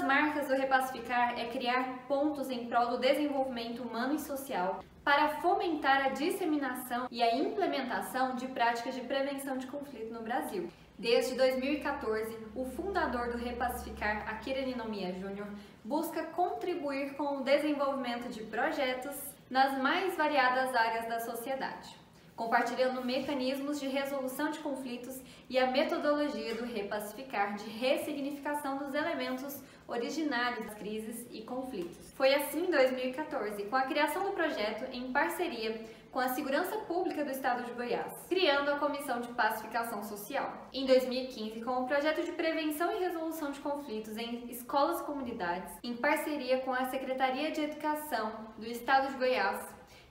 das marcas do Repacificar é criar pontos em prol do desenvolvimento humano e social para fomentar a disseminação e a implementação de práticas de prevenção de conflito no Brasil. Desde 2014, o fundador do Repacificar, Akira Ynomya Júnior, busca contribuir com o desenvolvimento de projetos nas mais variadas áreas da sociedade, compartilhando mecanismos de resolução de conflitos e a metodologia do Repacificar de ressignificação dos elementos originários das crises e conflitos. Foi assim em 2014, com a criação do projeto em parceria com a Segurança Pública do Estado de Goiás, criando a Comissão de Pacificação Social. Em 2015, com o projeto de Prevenção e Resolução de Conflitos em Escolas e Comunidades, em parceria com a Secretaria de Educação do Estado de Goiás.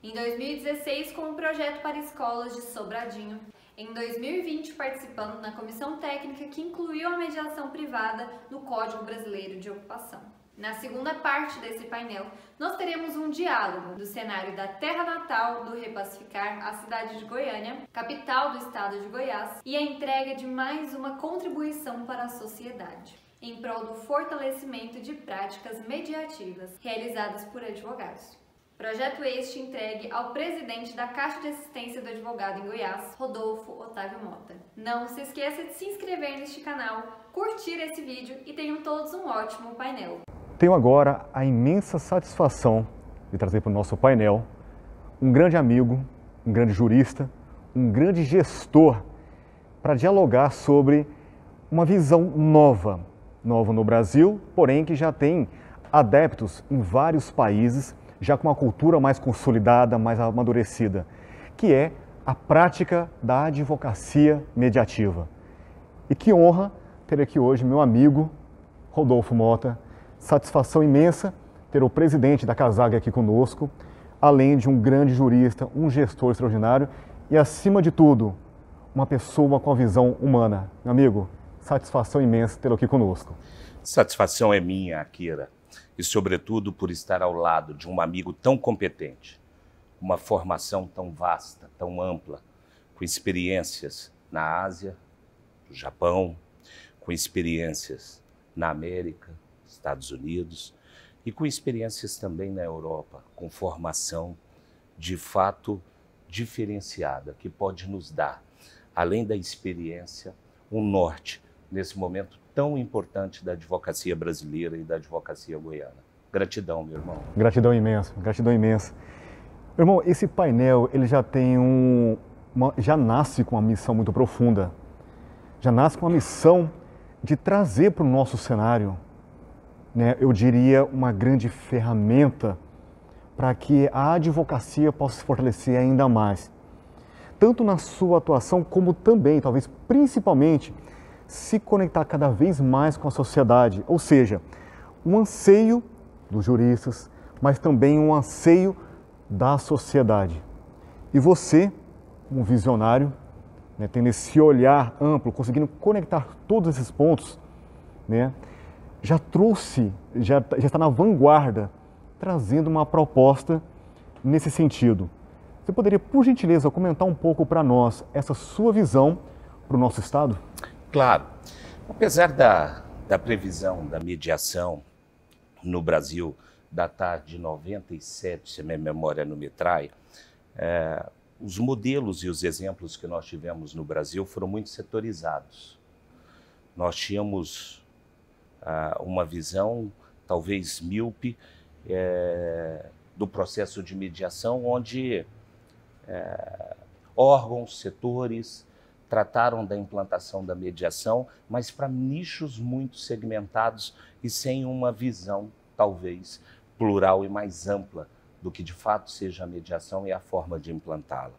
Em 2016, com o projeto para escolas de Sobradinho. Em 2020, participando na Comissão Técnica que incluiu a mediação privada no Código Brasileiro de Ocupação. Na segunda parte desse painel, nós teremos um diálogo do cenário da terra natal do Repacificar, a cidade de Goiânia, capital do estado de Goiás, e a entrega de mais uma contribuição para a sociedade, em prol do fortalecimento de práticas mediativas realizadas por advogados. Projeto este entregue ao presidente da Caixa de Assistência do Advogado em Goiás, Rodolfo Otávio Mota. Não se esqueça de se inscrever neste canal, curtir esse vídeo e tenham todos um ótimo painel. Tenho agora a imensa satisfação de trazer para o nosso painel um grande amigo, um grande jurista, um grande gestor para dialogar sobre uma visão nova no Brasil, porém que já tem adeptos em vários países, já com uma cultura mais consolidada, mais amadurecida, que é a prática da advocacia mediativa. E que honra ter aqui hoje meu amigo Rodolfo Mota. Satisfação imensa ter o presidente da CASAG aqui conosco, além de um grande jurista, um gestor extraordinário e, acima de tudo, uma pessoa com a visão humana. Meu amigo, satisfação imensa tê-lo aqui conosco. Satisfação é minha, Akira. E, sobretudo, por estar ao lado de um amigo tão competente, uma formação tão vasta, tão ampla, com experiências na Ásia, no Japão, com experiências na América, Estados Unidos, e com experiências também na Europa, com formação de fato diferenciada, que pode nos dar, além da experiência, um norte nesse momento tão importante da advocacia brasileira e da advocacia goiana. Gratidão, meu irmão. Gratidão imensa, gratidão imensa. Meu irmão, esse painel ele já tem já nasce com uma missão muito profunda, já nasce com a missão de trazer para o nosso cenário, né, eu diria, uma grande ferramenta para que a advocacia possa se fortalecer ainda mais, tanto na sua atuação como também, talvez principalmente, se conectar cada vez mais com a sociedade, ou seja, um anseio dos juristas, mas também um anseio da sociedade. E você, como visionário, né, tendo esse olhar amplo, conseguindo conectar todos esses pontos, né, já está na vanguarda, trazendo uma proposta nesse sentido. Você poderia, por gentileza, comentar um pouco para nós essa sua visão para o nosso Estado? Claro. Apesar da previsão da mediação no Brasil datar de 97, se a minha memória não me trai, os modelos e os exemplos que nós tivemos no Brasil foram muito setorizados. Nós tínhamos uma visão, talvez míope, do processo de mediação, onde órgãos, setores trataram da implantação da mediação, mas para nichos muito segmentados e sem uma visão, talvez, plural e mais ampla do que de fato seja a mediação e a forma de implantá-la.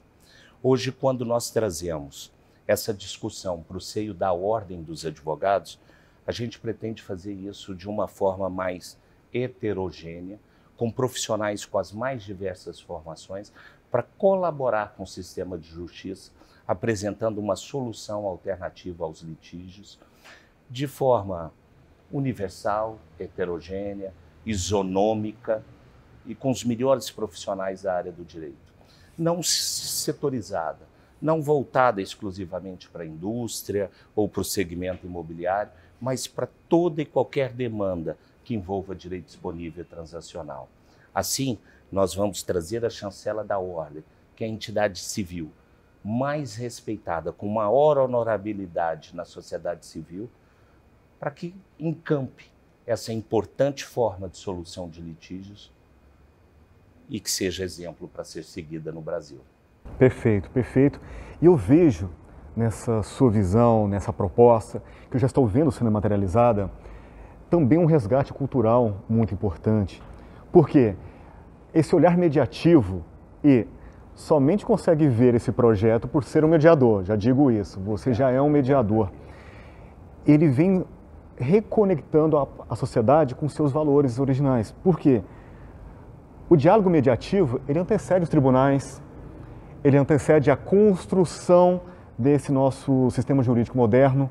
Hoje, quando nós trazemos essa discussão para o seio da ordem dos advogados, a gente pretende fazer isso de uma forma mais heterogênea, com profissionais com as mais diversas formações, para colaborar com o sistema de justiça, apresentando uma solução alternativa aos litígios, de forma universal, heterogênea, isonômica e com os melhores profissionais da área do direito. Não setorizada, não voltada exclusivamente para a indústria ou para o segmento imobiliário, mas para toda e qualquer demanda que envolva direito disponível transacional. Assim, nós vamos trazer a chancela da ordem, que é a entidade civil mais respeitada, com maior honorabilidade na sociedade civil, para que encampe essa importante forma de solução de litígios e que seja exemplo para ser seguida no Brasil. Perfeito, perfeito. E eu vejo nessa sua visão, nessa proposta, que eu já estou vendo sendo materializada, também um resgate cultural muito importante. Porque esse olhar mediativo e somente consegue ver esse projeto por ser um mediador, já digo isso, você já é um mediador. Ele vem reconectando a sociedade com seus valores originais. Por quê? O diálogo mediativo, ele antecede os tribunais, ele antecede a construção desse nosso sistema jurídico moderno.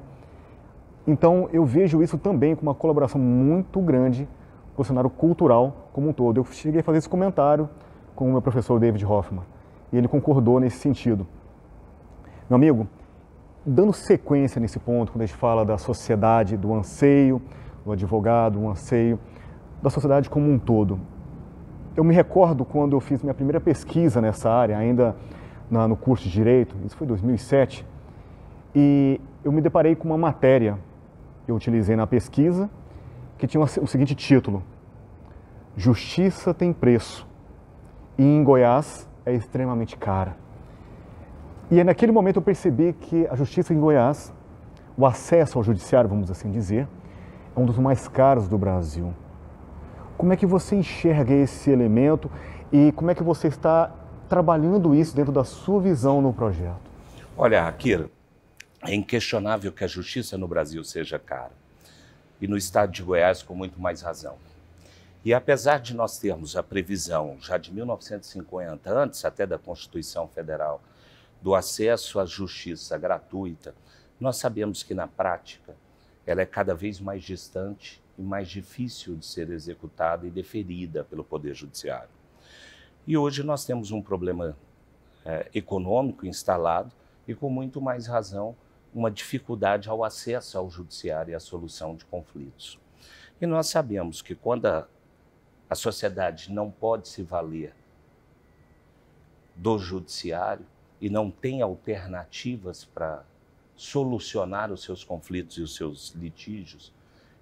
Então, eu vejo isso também com uma colaboração muito grande com o cenário cultural como um todo. Eu cheguei a fazer esse comentário com o meu professor David Hoffman e ele concordou nesse sentido. Meu amigo, dando sequência nesse ponto, quando a gente fala da sociedade, do anseio, do advogado, o anseio da sociedade como um todo. Eu me recordo quando eu fiz minha primeira pesquisa nessa área, ainda no curso de Direito, isso foi em 2007, e eu me deparei com uma matéria que eu utilizei na pesquisa, que tinha o seguinte título: Justiça tem preço, e em Goiás é extremamente cara. E naquele momento eu percebi que a justiça em Goiás, o acesso ao judiciário, vamos assim dizer, é um dos mais caros do Brasil. Como é que você enxerga esse elemento e como é que você está trabalhando isso dentro da sua visão no projeto? Olha, Akira, é inquestionável que a justiça no Brasil seja cara e no estado de Goiás com muito mais razão. E apesar de nós termos a previsão já de 1950, antes até da Constituição Federal, do acesso à justiça gratuita, nós sabemos que na prática ela é cada vez mais distante e mais difícil de ser executada e deferida pelo Poder Judiciário. E hoje nós temos um problema econômico instalado e, com muito mais razão, uma dificuldade ao acesso ao judiciário e à solução de conflitos. E nós sabemos que quando a sociedade não pode se valer do judiciário e não tem alternativas para solucionar os seus conflitos e os seus litígios,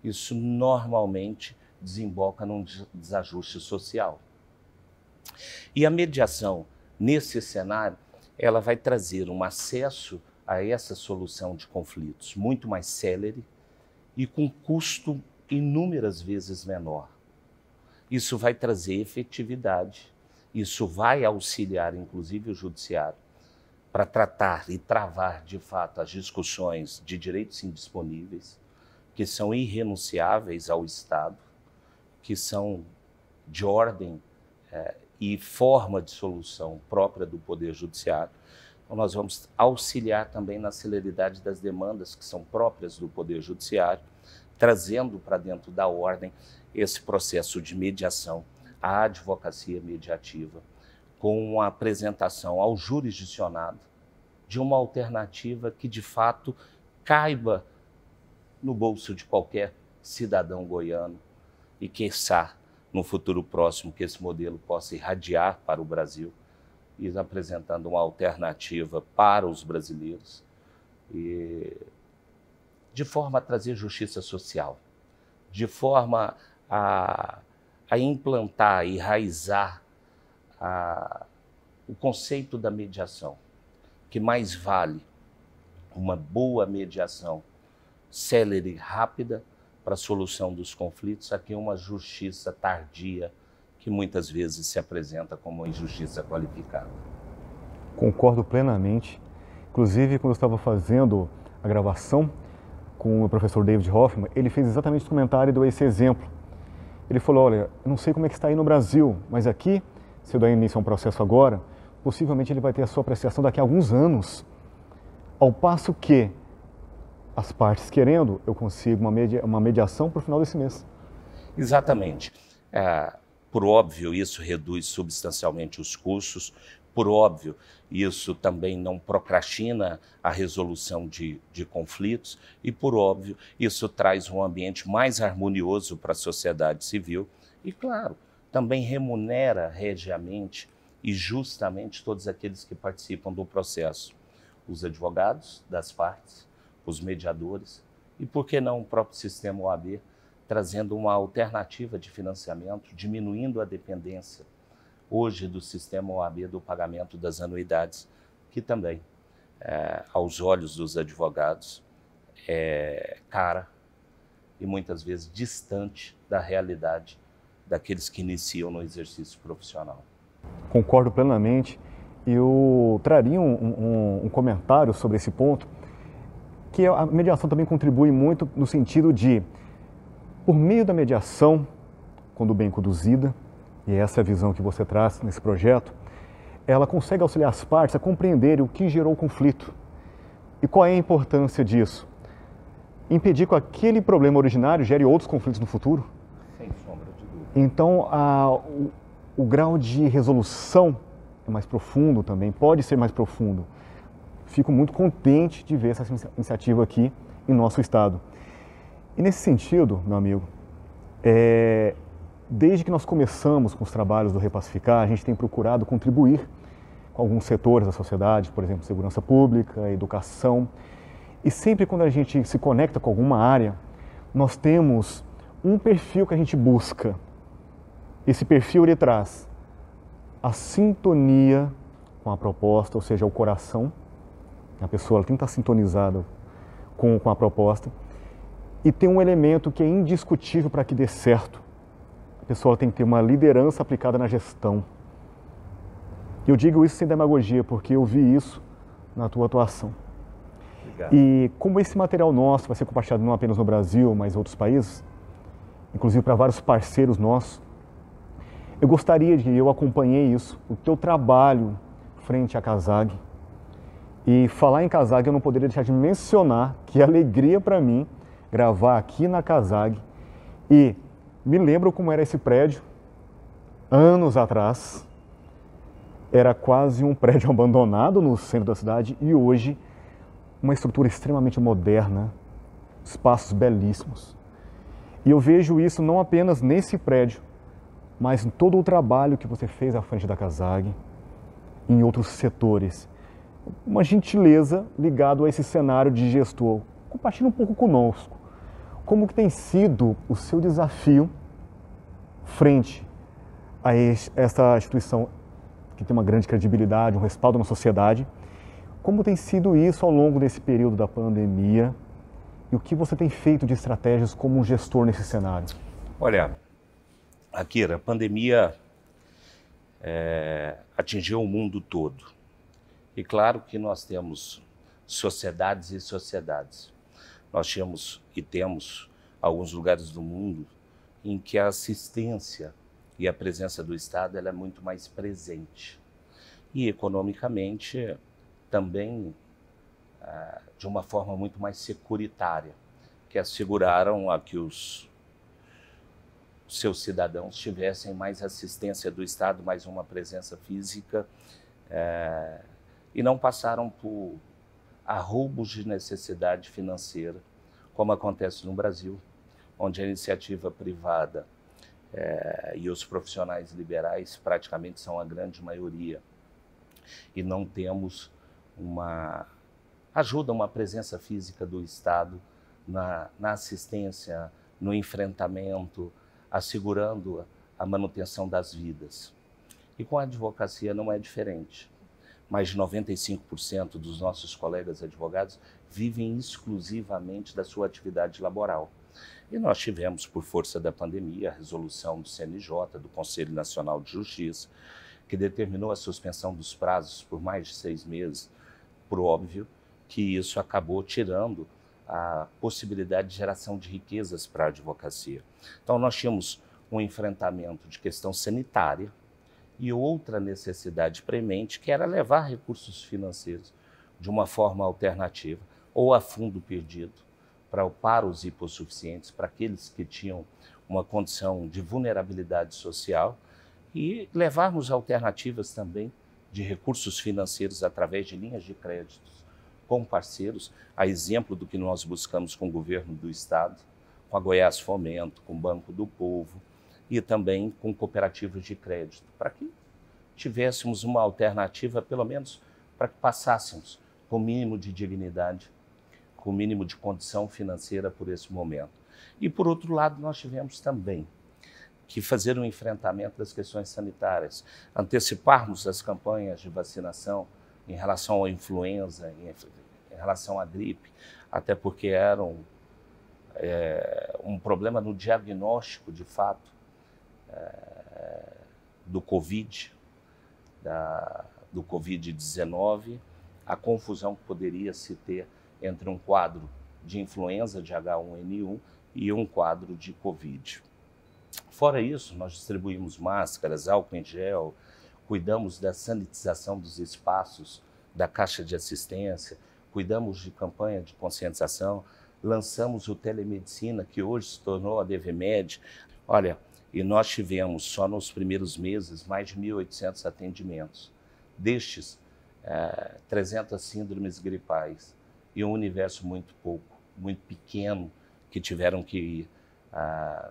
isso normalmente desemboca num desajuste social. E a mediação, nesse cenário, ela vai trazer um acesso a essa solução de conflitos muito mais célere e com custo inúmeras vezes menor. Isso vai trazer efetividade, isso vai auxiliar, inclusive, o judiciário para tratar e travar, de fato, as discussões de direitos indisponíveis, que são irrenunciáveis ao Estado, que são de ordem e forma de solução própria do Poder Judiciário. Então, nós vamos auxiliar também na celeridade das demandas que são próprias do Poder Judiciário, trazendo para dentro da ordem esse processo de mediação, a advocacia mediativa, com a apresentação ao jurisdicionado de uma alternativa que, de fato, caiba no bolso de qualquer cidadão goiano e, quiçá, no futuro próximo, que esse modelo possa irradiar para o Brasil, e apresentando uma alternativa para os brasileiros, e de forma a trazer justiça social, de forma a implantar e enraizar o conceito da mediação, que mais vale uma boa mediação célere e rápida para a solução dos conflitos, aqui uma justiça tardia que muitas vezes se apresenta como uma injustiça qualificada. Concordo plenamente. Inclusive, quando eu estava fazendo a gravação com o professor David Hoffman, ele fez exatamente esse comentário e deu esse exemplo. Ele falou, olha, eu não sei como é que está aí no Brasil, mas aqui, se eu der início a um processo agora, possivelmente ele vai ter a sua apreciação daqui a alguns anos. Ao passo que, as partes querendo, eu consigo uma mediação para o final desse mês. Exatamente. Por óbvio, isso reduz substancialmente os custos, Por óbvio, isso também não procrastina a resolução de conflitos e, por óbvio, isso traz um ambiente mais harmonioso para a sociedade civil e, claro, também remunera regiamente e justamente todos aqueles que participam do processo, os advogados das partes, os mediadores e, por que não, o próprio sistema OAB, trazendo uma alternativa de financiamento, diminuindo a dependência hoje do sistema OAB do pagamento das anuidades, que também, aos olhos dos advogados, é cara e muitas vezes distante da realidade daqueles que iniciam no exercício profissional. Concordo plenamente. Eu traria um comentário sobre esse ponto, que a mediação também contribui muito no sentido de, por meio da mediação, quando bem conduzida, e essa é a visão que você traz nesse projeto, ela consegue auxiliar as partes a compreenderem o que gerou o conflito. E qual é a importância disso? Impedir que aquele problema originário gere outros conflitos no futuro? Sem sombra de dúvida. Então, o grau de resolução é mais profundo também, pode ser mais profundo. Fico muito contente de ver essa iniciativa aqui em nosso estado. E nesse sentido, meu amigo, desde que nós começamos com os trabalhos do Repacificar, a gente tem procurado contribuir com alguns setores da sociedade, por exemplo, segurança pública, educação. E sempre quando a gente se conecta com alguma área, nós temos um perfil que a gente busca. Esse perfil, ele traz a sintonia com a proposta, ou seja, o coração. A pessoa tem que estar sintonizada com a proposta. E tem um elemento que é indiscutível para que dê certo. A pessoa tem que ter uma liderança aplicada na gestão. Eu digo isso sem demagogia, porque eu vi isso na tua atuação. Obrigado. E como esse material nosso vai ser compartilhado não apenas no Brasil, mas em outros países, inclusive para vários parceiros nossos, eu gostaria eu acompanhei isso, o teu trabalho frente à CASAG. E falar em CASAG, eu não poderia deixar de mencionar que é alegria para mim gravar aqui na CASAG. E me lembro como era esse prédio, anos atrás, era quase um prédio abandonado no centro da cidade e hoje uma estrutura extremamente moderna, espaços belíssimos. E eu vejo isso não apenas nesse prédio, mas em todo o trabalho que você fez à frente da CASAG, em outros setores. Uma gentileza ligado a esse cenário de gestor. Compartilha um pouco conosco. Como que tem sido o seu desafio frente a essa instituição que tem uma grande credibilidade, um respaldo na sociedade? Como tem sido isso ao longo desse período da pandemia? E o que você tem feito de estratégias como um gestor nesse cenário? Olha, Akira, a pandemia atingiu o mundo todo. E claro que nós temos sociedades e sociedades. Nós tínhamos e temos alguns lugares do mundo em que a assistência e a presença do Estado ela é muito mais presente. E economicamente também de uma forma muito mais securitária, que asseguraram a que os seus cidadãos tivessem mais assistência do Estado, mais uma presença física, e não passaram por arroubos de necessidade financeira, como acontece no Brasil, onde a iniciativa privada e os profissionais liberais praticamente são a grande maioria. E não temos uma ajuda, uma presença física do Estado na assistência, no enfrentamento, assegurando a manutenção das vidas. E com a advocacia não é diferente. Mais de 95% dos nossos colegas advogados vivem exclusivamente da sua atividade laboral. E nós tivemos, por força da pandemia, a resolução do CNJ, do Conselho Nacional de Justiça, que determinou a suspensão dos prazos por mais de 6 meses. Por óbvio que isso acabou tirando a possibilidade de geração de riquezas para a advocacia. Então, nós tínhamos um enfrentamento de questão sanitária, e outra necessidade premente, que era levar recursos financeiros de uma forma alternativa ou a fundo perdido para os hipossuficientes, para aqueles que tinham uma condição de vulnerabilidade social, e levarmos alternativas também de recursos financeiros através de linhas de créditos com parceiros, a exemplo do que nós buscamos com o governo do Estado, com a Goiás Fomento, com o Banco do Povo e também com cooperativas de crédito, para que tivéssemos uma alternativa, pelo menos para que passássemos com o mínimo de dignidade, com o mínimo de condição financeira por esse momento. E, por outro lado, nós tivemos também que fazer um enfrentamento das questões sanitárias, anteciparmos as campanhas de vacinação em relação à influenza, em relação à gripe, até porque eram um problema no diagnóstico, de fato, do Covid, do Covid-19, a confusão que poderia se ter entre um quadro de influenza de H1N1 e um quadro de Covid. Fora isso, nós distribuímos máscaras, álcool em gel, cuidamos da sanitização dos espaços da Caixa de Assistência, cuidamos de campanha de conscientização, lançamos o Telemedicina, que hoje se tornou a DVMed. Olha, e nós tivemos, só nos primeiros meses, mais de 1.800 atendimentos. Destes, 300 síndromes gripais e um universo muito pequeno, que tiveram que ir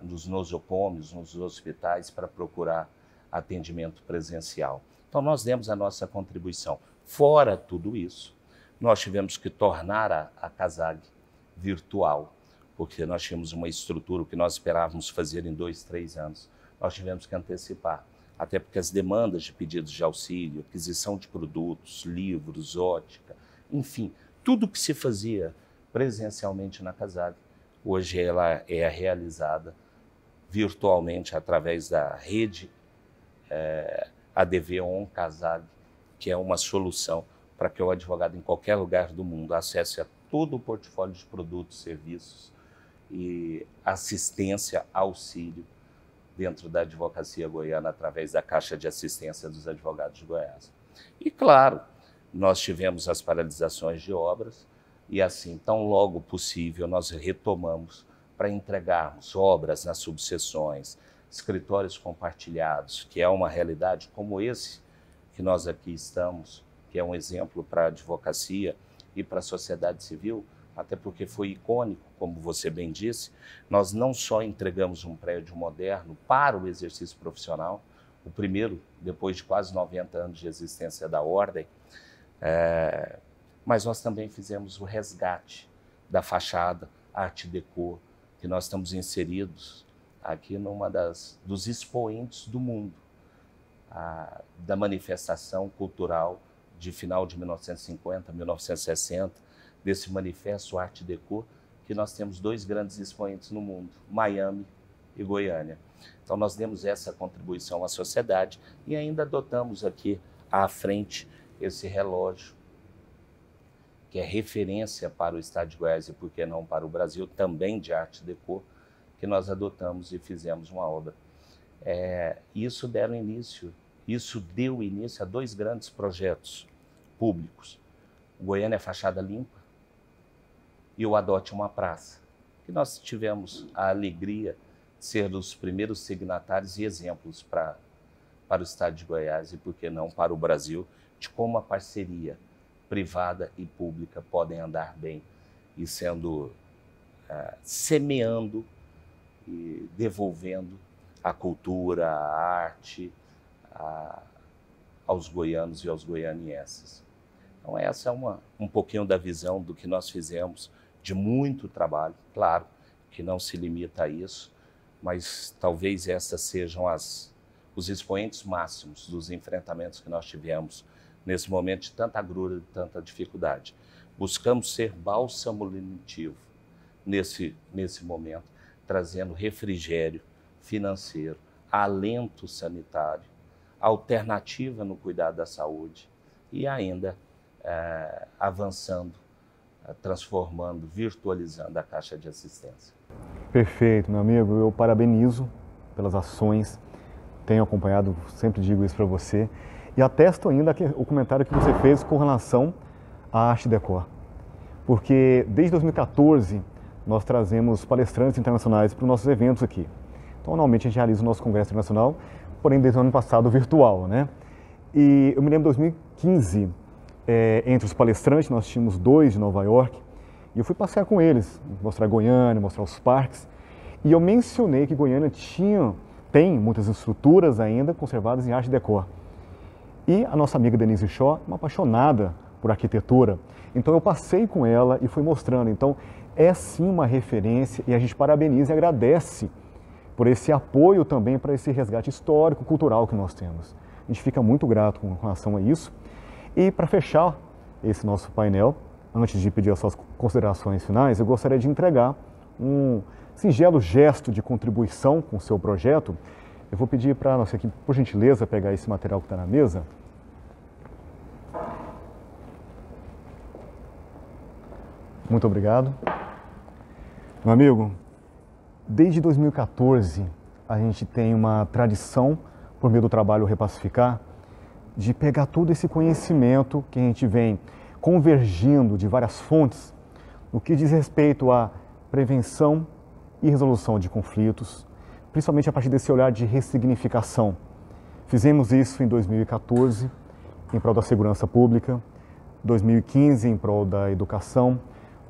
nos nosocômios, nos hospitais, para procurar atendimento presencial. Então, nós demos a nossa contribuição. Fora tudo isso, nós tivemos que tornar a CASAG virtual, porque nós tínhamos uma estrutura que nós esperávamos fazer em 2, 3 anos. Nós tivemos que antecipar, até porque as demandas de pedidos de auxílio, aquisição de produtos, livros, ótica, enfim, tudo que se fazia presencialmente na CASAG, hoje ela é realizada virtualmente através da rede ADVON CASAG, que é uma solução para que o advogado em qualquer lugar do mundo acesse a todo o portfólio de produtos, serviços e assistência, auxílio dentro da advocacia goiana através da Caixa de Assistência dos Advogados de Goiás. E, claro, nós tivemos as paralisações de obras e, assim, tão logo possível, nós retomamos para entregarmos obras nas subseções, escritórios compartilhados, que é uma realidade como esse que nós aqui estamos, que é um exemplo para a advocacia e para a sociedade civil, até porque foi icônico, como você bem disse. Nós não só entregamos um prédio moderno para o exercício profissional, o primeiro, depois de quase 90 anos de existência da ordem, mas nós também fizemos o resgate da fachada Art Deco, que nós estamos inseridos aqui numa dos expoentes do mundo, da manifestação cultural de final de 1950, 1960, desse manifesto Art Deco, que nós temos 2 grandes expoentes no mundo, Miami e Goiânia. Então, nós demos essa contribuição à sociedade e ainda adotamos aqui à frente esse relógio, que é referência para o Estado de Goiás e, por que não, para o Brasil, também de Art Deco, que nós adotamos e fizemos uma obra. Isso deu início a 2 grandes projetos públicos. O Goiânia Fachada Limpa e o Adote uma Praça, que nós tivemos a alegria de ser os primeiros signatários e exemplos para o Estado de Goiás e, por que não, para o Brasil, de como a parceria privada e pública podem andar bem e semeando e devolvendo a cultura, a arte, aos goianos e aos goianienses. Então, essa é um pouquinho da visão do que nós fizemos, de muito trabalho, claro, que não se limita a isso, mas talvez essas sejam os expoentes máximos dos enfrentamentos que nós tivemos nesse momento de tanta agrura, de tanta dificuldade. Buscamos ser bálsamo lenitivo nesse momento, trazendo refrigério financeiro, alento sanitário, alternativa no cuidado da saúde e ainda avançando, transformando, virtualizando a Caixa de Assistência. Perfeito, meu amigo. Eu parabenizo pelas ações, tenho acompanhado, sempre digo isso para você, e atesto ainda o comentário que você fez com relação à Arte Deco, porque desde 2014 nós trazemos palestrantes internacionais para os nossos eventos aqui. Então, normalmente a gente realiza o nosso Congresso Internacional, porém desde o ano passado virtual, né? E eu me lembro de 2015, entre os palestrantes, nós tínhamos 2 de Nova York, e eu fui passear com eles, mostrar Goiânia, mostrar os parques, e eu mencionei que Goiânia tem muitas estruturas ainda conservadas em arte déco. E a nossa amiga Denise Shaw, uma apaixonada por arquitetura, então eu passei com ela e fui mostrando. Então é sim uma referência e a gente parabeniza e agradece por esse apoio também para esse resgate histórico, cultural que nós temos. A gente fica muito grato com relação a isso. E para fechar esse nosso painel, antes de pedir as suas considerações finais, eu gostaria de entregar um singelo gesto de contribuição com o seu projeto. Eu vou pedir para a nossa equipe, por gentileza, pegar esse material que está na mesa. Muito obrigado. Meu amigo, desde 2014, a gente tem uma tradição, por meio do trabalho Repacificar, de pegar todo esse conhecimento que a gente vem convergindo de várias fontes no que diz respeito à prevenção e resolução de conflitos, principalmente a partir desse olhar de ressignificação. Fizemos isso em 2014, em prol da segurança pública, 2015, em prol da educação,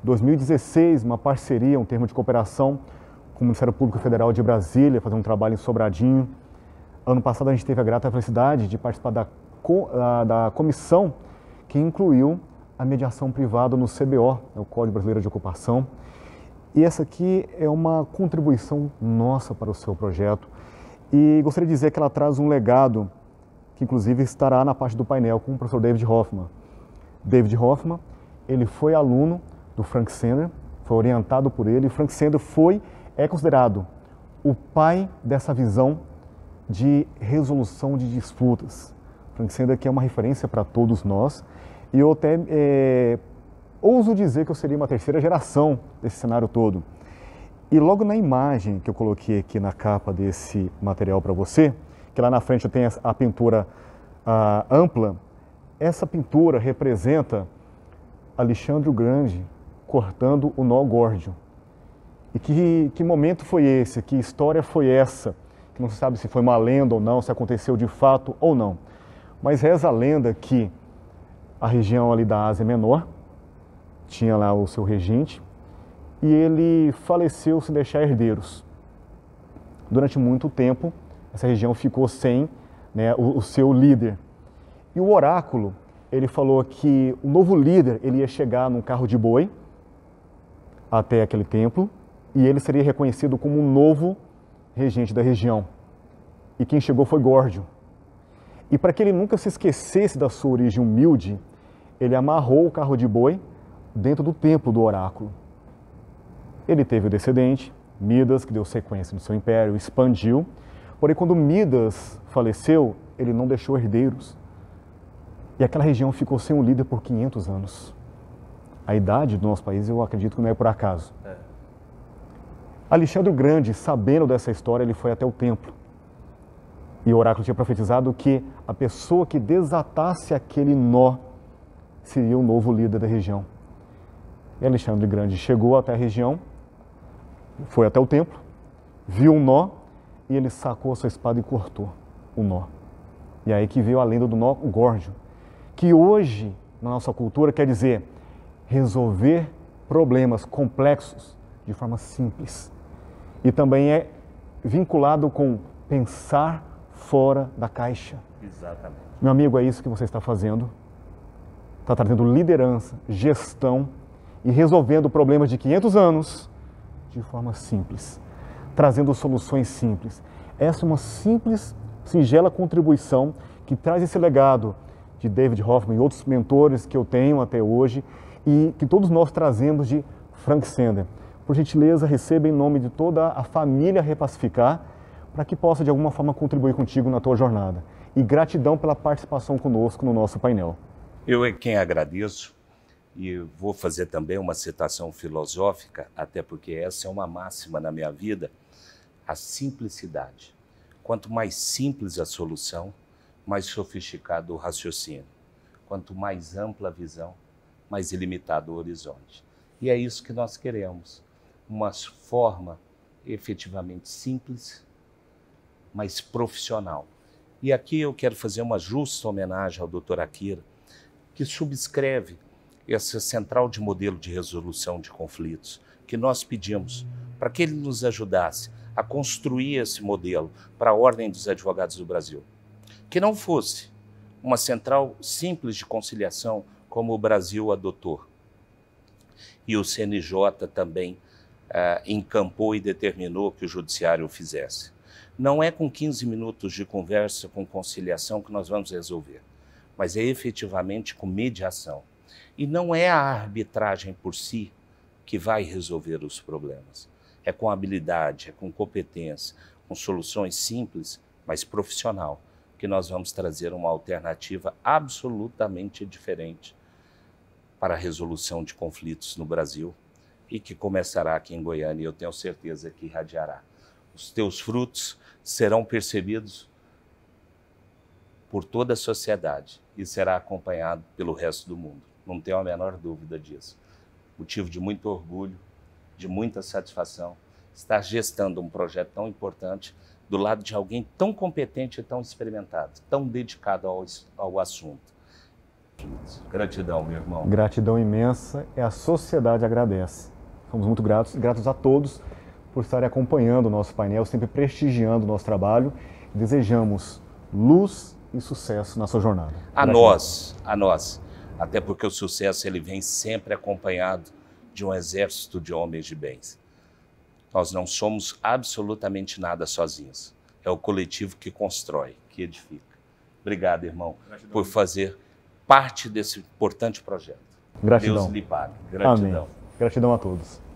2016, uma parceria, um termo de cooperação com o Ministério Público Federal de Brasília, fazendo um trabalho em Sobradinho. Ano passado, a gente teve a grata felicidade de participar da comissão que incluiu a mediação privada no CBO, o Código Brasileiro de Ocupação. E essa aqui é uma contribuição nossa para o seu projeto. E gostaria de dizer que ela traz um legado que, inclusive, estará na parte do painel com o professor David Hoffman. David Hoffman, ele foi aluno do Frank Sander, foi orientado por ele. E Frank Sander é considerado o pai dessa visão de resolução de disputas. Frank Sander aqui é uma referência para todos nós, e eu até ouso dizer que eu seria uma terceira geração desse cenário todo. E logo na imagem que eu coloquei aqui na capa desse material para você, que lá na frente eu tenho a pintura ampla, essa pintura representa Alexandre o Grande cortando o nó górdio. E que momento foi esse? Que história foi essa? Que não se sabe se foi uma lenda ou não, se aconteceu de fato ou não. Mas reza a lenda que a região ali da Ásia Menor tinha lá o seu regente e ele faleceu sem deixar herdeiros. Durante muito tempo, essa região ficou sem o seu líder. E o oráculo, ele falou que o novo líder ele ia chegar num carro de boi até aquele templo, e ele seria reconhecido como um novo regente da região. E quem chegou foi Górdio. E para que ele nunca se esquecesse da sua origem humilde, ele amarrou o carro de boi dentro do templo do oráculo. Ele teve o descendente, Midas, que deu sequência no seu império, expandiu. Porém, quando Midas faleceu, ele não deixou herdeiros. E aquela região ficou sem um líder por 500 anos. A idade do nosso país, eu acredito que não é por acaso. Alexandre o Grande, sabendo dessa história, ele foi até o templo. E o oráculo tinha profetizado que a pessoa que desatasse aquele nó seria o novo líder da região. E Alexandre o Grande chegou até a região, foi até o templo, viu um nó e ele sacou a sua espada e cortou o nó. E aí que veio a lenda do nó górdio, que hoje, na nossa cultura, quer dizer resolver problemas complexos de forma simples. E também é vinculado com pensar fora da caixa. Exatamente. Meu amigo, é isso que você está fazendo. Está trazendo liderança, gestão e resolvendo problemas de 500 anos de forma simples. Trazendo soluções simples. Essa é uma simples, singela contribuição que traz esse legado de David Hoffman e outros mentores que eu tenho até hoje e que todos nós trazemos de Frank Sander. Por gentileza, receba em nome de toda a família Repacificar, para que possa, de alguma forma, contribuir contigo na tua jornada. E gratidão pela participação conosco no nosso painel. Eu é quem agradeço, e vou fazer também uma citação filosófica, até porque essa é uma máxima na minha vida, a simplicidade. Quanto mais simples a solução, mais sofisticado o raciocínio. Quanto mais ampla a visão, mais ilimitado o horizonte. E é isso que nós queremos. Uma forma efetivamente simples, mas profissional. E aqui eu quero fazer uma justa homenagem ao Dr. Akira, que subscreve essa central de modelo de resolução de conflitos que nós pedimos para que ele nos ajudasse a construir esse modelo para a Ordem dos Advogados do Brasil. Que não fosse uma central simples de conciliação como o Brasil adotou. E o CNJ também encampou e determinou que o Judiciário o fizesse. Não é com 15 minutos de conversa com conciliação que nós vamos resolver, mas é efetivamente com mediação. E não é a arbitragem por si que vai resolver os problemas. É com habilidade, é com competência, com soluções simples, mas profissional, que nós vamos trazer uma alternativa absolutamente diferente para a resolução de conflitos no Brasil e que começará aqui em Goiânia, e eu tenho certeza que irradiará. Os teus frutos serão percebidos por toda a sociedade e será acompanhado pelo resto do mundo. Não tenho a menor dúvida disso. Motivo de muito orgulho, de muita satisfação, estar gestando um projeto tão importante do lado de alguém tão competente e tão experimentado, tão dedicado ao assunto. Gratidão, meu irmão. Gratidão imensa. E a sociedade agradece. Somos muito gratos a todos por estarem acompanhando o nosso painel, sempre prestigiando o nosso trabalho. Desejamos luz e sucesso na sua jornada. A nós. Até porque o sucesso ele vem sempre acompanhado de um exército de homens de bens. Nós não somos absolutamente nada sozinhos. É o coletivo que constrói, que edifica. Obrigado, irmão, gratidão, por fazer parte desse importante projeto. Gratidão. Deus lhe pague. Gratidão. Amém. Gratidão a todos.